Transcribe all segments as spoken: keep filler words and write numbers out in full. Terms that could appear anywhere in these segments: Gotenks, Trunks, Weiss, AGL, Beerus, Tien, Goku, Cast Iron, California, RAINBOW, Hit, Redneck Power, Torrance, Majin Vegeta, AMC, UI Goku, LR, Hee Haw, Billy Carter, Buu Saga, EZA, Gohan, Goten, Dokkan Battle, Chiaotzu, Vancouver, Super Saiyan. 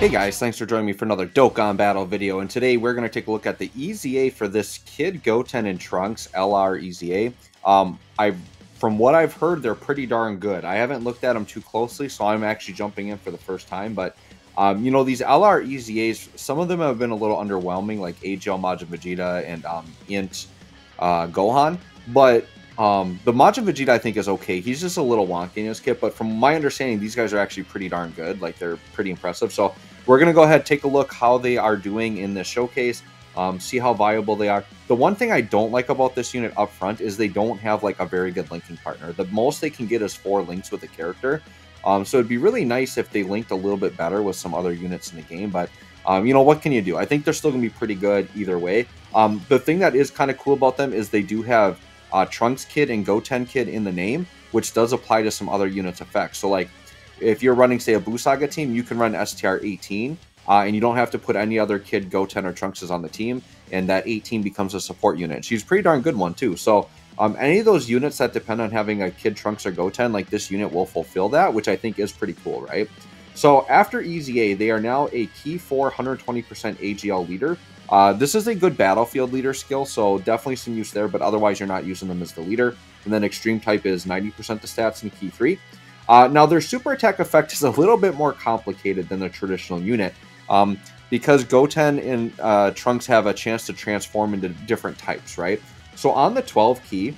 Hey guys, thanks for joining me for another Dokkan Battle video, and today we're going to take a look at the E Z A for this Kid Goten and Trunks L R E Z A. Um, I, from what I've heard, they're pretty darn good. I haven't looked at them too closely, so I'm actually jumping in for the first time, but um, you know, these L R E Z As, some of them have been a little underwhelming, like A G L, Majin Vegeta, and um, Int uh, Gohan, but Um, the Majin Vegeta, I think, is okay. He's just a little wonky in his kit, but from my understanding, these guys are actually pretty darn good. Like, they're pretty impressive. So we're going to go ahead, take a look how they are doing in this showcase, um, see how viable they are. The one thing I don't like about this unit up front is they don't have, like, a very good linking partner. The most they can get is four links with a character. Um, so it'd be really nice if they linked a little bit better with some other units in the game, but... Um, you know, what can you do? I think they're still going to be pretty good either way. Um, the thing that is kind of cool about them is they do have... Uh, Trunks Kid and Goten Kid in the name, which does apply to some other units' effects. So, like, if you're running, say, a Buu Saga team, you can run S T R eighteen, uh, and you don't have to put any other Kid, Goten, or Trunkses on the team, and that eighteen becomes a support unit. She's a pretty darn good one, too. So, um, any of those units that depend on having a Kid, Trunks, or Goten, like, this unit will fulfill that, which I think is pretty cool, right? So, after E Z A, they are now a Key four one hundred twenty percent A G L leader. Uh, this is a good battlefield leader skill, so definitely some use there, but otherwise you're not using them as the leader. And then extreme type is ninety percent the stats in Key three. Uh, now their super attack effect is a little bit more complicated than the traditional unit, um, because Goten and uh, Trunks have a chance to transform into different types, right? So on the twelve Key,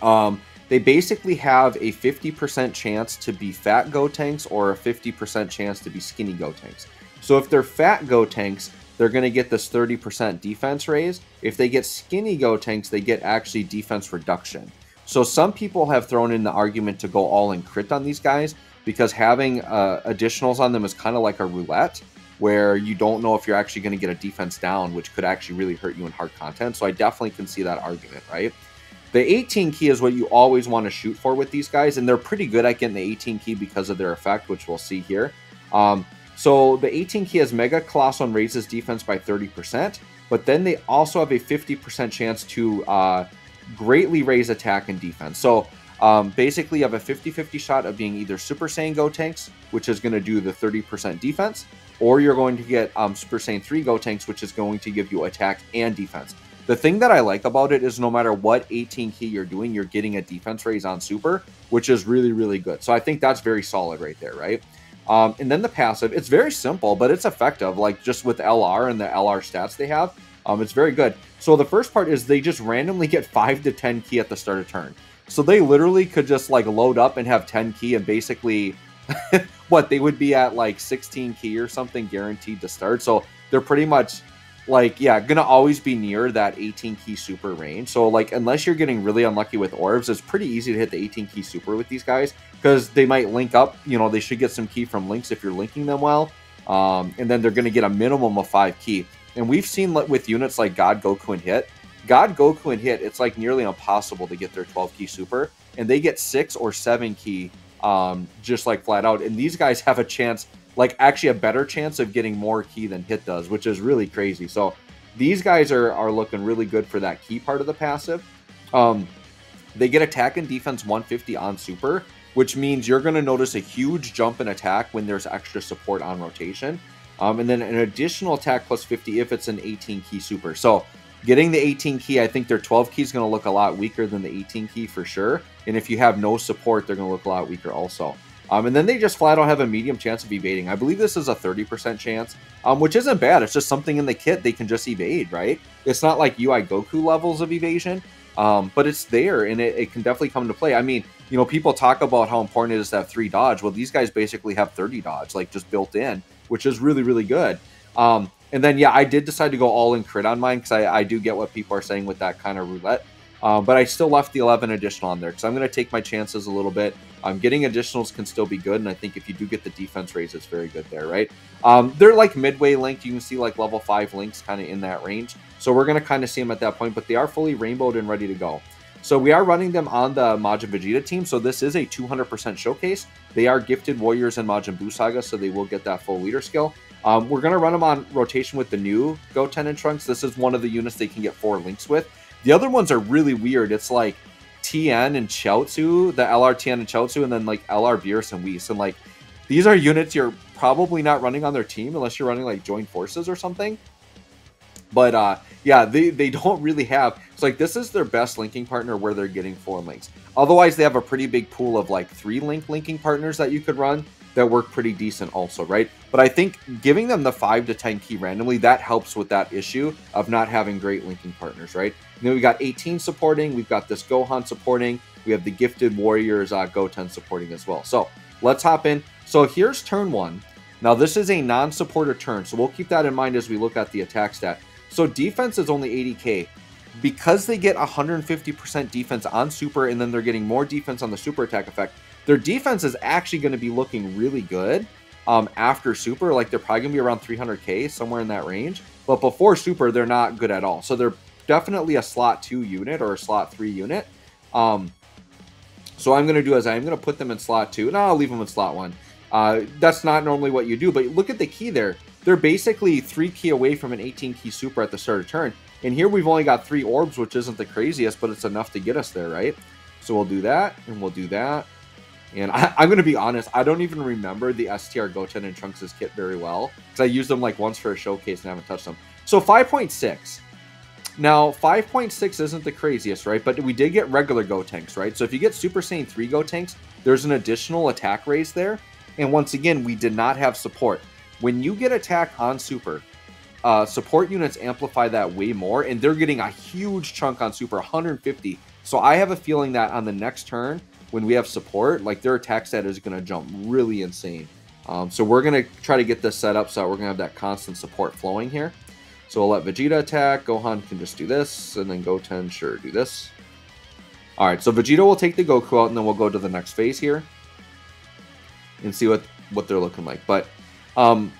um, they basically have a fifty percent chance to be fat Gotenks or a fifty percent chance to be skinny Gotenks. So if they're fat Gotenks, they're going to get this thirty percent defense raise. If they get skinny Gotenks, they get actually defense reduction. So some people have thrown in the argument to go all in crit on these guys because having uh, additionals on them is kind of like a roulette where you don't know if you're actually going to get a defense down, which could actually really hurt you in hard content. So I definitely can see that argument, right? The eighteen Key is what you always want to shoot for with these guys, and they're pretty good at getting the eighteen Key because of their effect, which we'll see here. Um, So the eighteen Key has Mega Colossal and raises defense by thirty percent, but then they also have a fifty percent chance to uh, greatly raise attack and defense. So um, basically you have a fifty fifty shot of being either Super Saiyan Gotenks, which is going to do the thirty percent defense, or you're going to get um, Super Saiyan three Gotenks, which is going to give you attack and defense. The thing that I like about it is no matter what eighteen Key you're doing, you're getting a defense raise on Super, which is really, really good. So I think that's very solid right there, right? Um, and then the passive, it's very simple, but it's effective, like just with L R and the L R stats they have, um, it's very good. So the first part is they just randomly get five to ten Key at the start of turn. So they literally could just like load up and have ten Key and basically, what, they would be at like sixteen Key or something guaranteed to start. So they're pretty much like, yeah, gonna always be near that eighteen Key super range. So like, unless you're getting really unlucky with orbs, it's pretty easy to hit the eighteen Key super with these guys. Because they might link up, you know, they should get some Key from links if you're linking them well. Um, and then they're going to get a minimum of five Key. And we've seen with units like God, Goku, and Hit. God, Goku, and Hit, it's like nearly impossible to get their twelve Key super. And they get six or seven Key um, just like flat out. And these guys have a chance, like actually a better chance of getting more Key than Hit does, which is really crazy. So these guys are, are looking really good for that Key part of the passive. Um, they get attack and defense one fifty on super, which means you're going to notice a huge jump in attack when there's extra support on rotation. Um, and then an additional attack plus fifty if it's an eighteen Key super. So getting the eighteen Key, I think their twelve Key is going to look a lot weaker than the eighteen Key for sure. And if you have no support, they're going to look a lot weaker also. Um, and then they just flat out have a medium chance of evading. I believe this is a thirty percent chance, um, which isn't bad. It's just something in the kit they can just evade, right? It's not like U I Goku levels of evasion. Um, but it's there, and it, it can definitely come into play. I mean, you know, people talk about how important it is to have three dodge. Well, these guys basically have thirty dodge, like, just built in, which is really, really good. Um, and then, yeah, I did decide to go all in crit on mine because I, I do get what people are saying with that kind of roulette. Um, but I still left the eleven additional on there because I'm going to take my chances a little bit. Um, getting additionals can still be good, and I think if you do get the defense raise, it's very good there, right? Um, they're like midway linked. You can see like level five links kind of in that range. So we're going to kind of see them at that point, but they are fully rainbowed and ready to go. So we are running them on the Majin Vegeta team. So this is a two hundred percent showcase. They are gifted warriors in Majin Buu Saga, so they will get that full leader skill. Um, we're going to run them on rotation with the new Goten and Trunks. This is one of the units they can get four links with. The other ones are really weird. It's like Tien and Chiaotzu, the L R Tien and Chiaotzu, and then like L R Beerus and Weiss. And like These are units you're probably not running on their team unless you're running like joint forces or something. But uh, yeah, they, they don't really have... It's like this is their best linking partner where they're getting four links. Otherwise, they have a pretty big pool of like three link linking partners that you could run that work pretty decent also, right? But I think giving them the five to ten key randomly, that helps with that issue of not having great linking partners, right? And then we got eighteen supporting. We've got this Gohan supporting. We have the Gifted Warriors uh, Goten supporting as well. So let's hop in. So here's turn one. Now this is a non-supporter turn, so we'll keep that in mind as we look at the attack stat. So defense is only eighty K. Because they get one hundred fifty percent defense on super and then they're getting more defense on the super attack effect, their defense is actually going to be looking really good um, after super. Like they're probably going to be around three hundred K, somewhere in that range. But before super, they're not good at all. So they're definitely a slot two unit or a slot three unit. Um, so I'm going to do is I'm going to put them in slot two. No, I'll leave them in slot one. Uh, that's not normally what you do, but look at the key there. They're basically three key away from an eighteen key super at the start of turn. And here we've only got three orbs, which isn't the craziest, but it's enough to get us there, right? So we'll do that, and we'll do that. And I, I'm going to be honest, I don't even remember the S T R Goten and Trunks' kit very well, because I used them like once for a showcase and I haven't touched them. So five point six. Now, five point six isn't the craziest, right? But we did get regular Gotenks, right? So if you get Super Saiyan three Gotenks, there's an additional attack raise there. And once again, we did not have support. When you get attack on super, uh, support units amplify that way more, and they're getting a huge chunk on super, one hundred fifty. So I have a feeling that on the next turn, when we have support, like their attack stat is going to jump really insane. Um, so we're going to try to get this set up so that we're going to have that constant support flowing here. So we'll let Vegeta attack, Gohan can just do this, and then Goten, sure, do this. All right, so Vegeta will take the Goku out, and then we'll go to the next phase here and see what, what they're looking like. But... Um,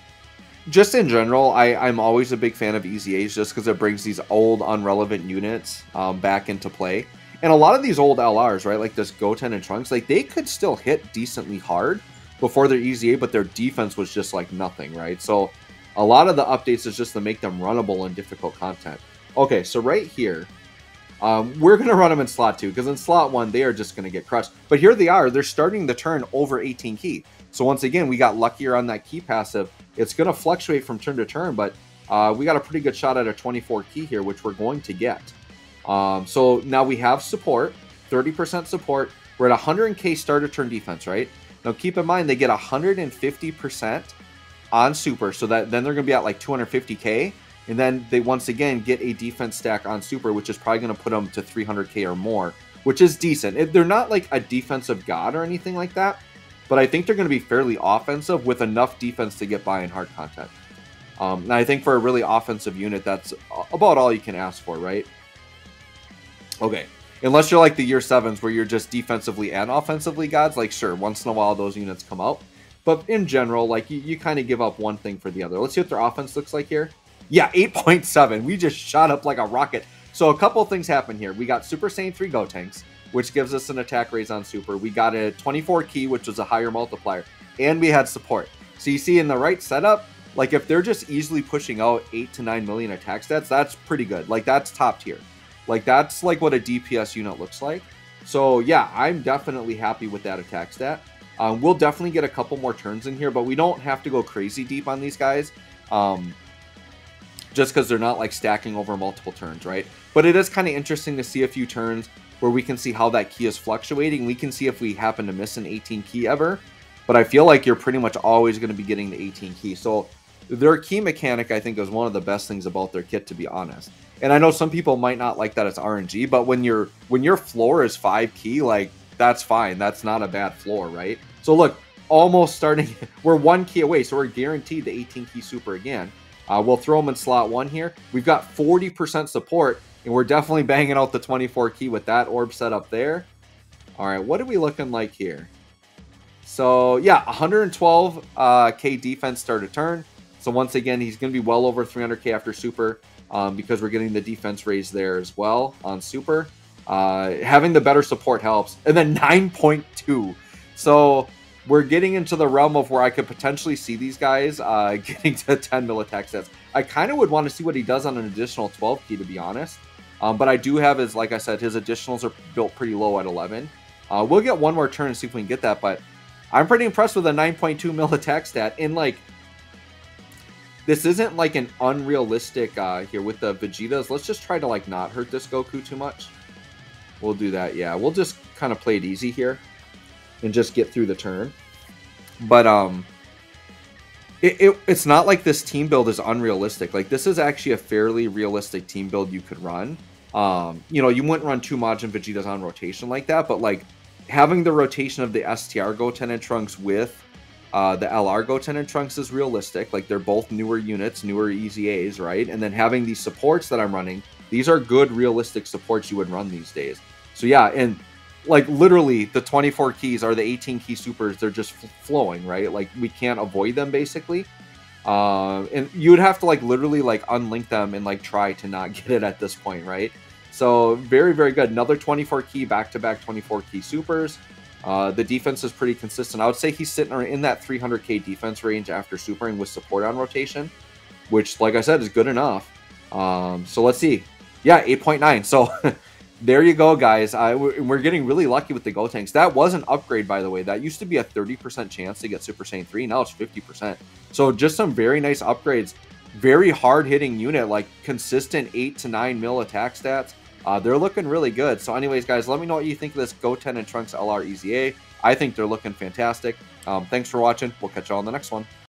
just in general, I, I'm always a big fan of E Z As just because it brings these old, unrelevant units um, back into play. And a lot of these old L Rs, right, like this Goten and Trunks, like they could still hit decently hard before their E Z A, but their defense was just like nothing, right? So a lot of the updates is just to make them runnable in difficult content. Okay, so right here, um, we're going to run them in slot two because in slot one, they are just going to get crushed. But here they are. They're starting the turn over eighteen key. So once again, we got luckier on that key passive. It's going to fluctuate from turn to turn, but uh, we got a pretty good shot at a twenty-four key here, which we're going to get. Um, so now we have support, thirty percent support. We're at one hundred K start of turn defense, right? Now keep in mind, they get one hundred fifty percent on super, so that then they're going to be at like two hundred fifty K. And then they once again get a defense stack on super, which is probably going to put them to three hundred K or more, which is decent. They're not like a defensive god or anything like that, but I think they're going to be fairly offensive with enough defense to get by in hard content. Um, and I think for a really offensive unit, that's about all you can ask for, right? Okay. Unless you're like the year sevens where you're just defensively and offensively gods, like sure, once in a while those units come out. But in general, like you, you kind of give up one thing for the other. Let's see what their offense looks like here. Yeah, eight point seven. We just shot up like a rocket. So a couple things happen here. We got Super Saiyan three Gotenks, which gives us an attack raise on super. We got a twenty-four key, which was a higher multiplier, and we had support. So you see in the right setup, like if they're just easily pushing out eight to nine million attack stats, that's pretty good. Like that's top tier. Like that's like what a D P S unit looks like. So yeah, I'm definitely happy with that attack stat. Um, we'll definitely get a couple more turns in here, but we don't have to go crazy deep on these guys. Um, just because they're not like stacking over multiple turns, right? But it is kind of interesting to see a few turns where we can see how that key is fluctuating. We can see if we happen to miss an eighteen key ever, but I feel like you're pretty much always going to be getting the eighteen key. So their key mechanic, I think, is one of the best things about their kit, to be honest. And I know some people might not like that it's R N G, but when your when your floor is five key, like that's fine. That's not a bad floor, right? So look, almost starting, we're one key away, so we're guaranteed the eighteen key super again. Uh, we'll throw them in slot one here. We've got forty percent support, and we're definitely banging out the twenty-four key with that orb set up there. All right, what are we looking like here? So yeah, one hundred twelve K uh, defense start of turn. So once again, he's going to be well over three hundred K after super um, because we're getting the defense raise there as well on super. Uh, having the better support helps. And then nine point two. So we're getting into the realm of where I could potentially see these guys uh, getting to ten mil attack sets. I kind of would want to see what he does on an additional twelve key, to be honest. Um, but I do have his, like I said, his additionals are built pretty low at eleven. Uh, we'll get one more turn and see if we can get that, but I'm pretty impressed with a nine point two mil attack stat. In like, this isn't like an unrealistic uh, here with the Vegetas. Let's just try to like not hurt this Goku too much. We'll do that, yeah. We'll just kind of play it easy here and just get through the turn. But um, it, it it's not like this team build is unrealistic. Like this is actually a fairly realistic team build you could run. Um, you know, you wouldn't run two Majin Vegetas on rotation like that, but like having the rotation of the S T R Goten and Trunks with uh, the L R Goten and Trunks is realistic. Like they're both newer units, newer E Z As, right? And then having these supports that I'm running, these are good, realistic supports you would run these days. So yeah, and like literally the twenty-four keys are the eighteen key supers. They're just flowing, right? Like we can't avoid them basically. Uh, and you would have to like literally like unlink them and like try to not get it at this point, right? So very, very good. Another twenty-four key, back-to-back twenty-four key supers. Uh, the defense is pretty consistent. I would say he's sitting in that three hundred K defense range after supering with support on rotation, which like I said, is good enough. Um, so let's see. Yeah, eight point nine. So there you go, guys. I, we're getting really lucky with the Gotenks. That was an upgrade, by the way. That used to be a thirty percent chance to get Super Saiyan three. Now it's fifty percent. So just some very nice upgrades. Very hard-hitting unit, like consistent eight to nine mil attack stats. Uh, they're looking really good. So anyways, guys, let me know what you think of this Goten and Trunks L R E Z A. I think they're looking fantastic. Um, thanks for watching. We'll catch you all in the next one.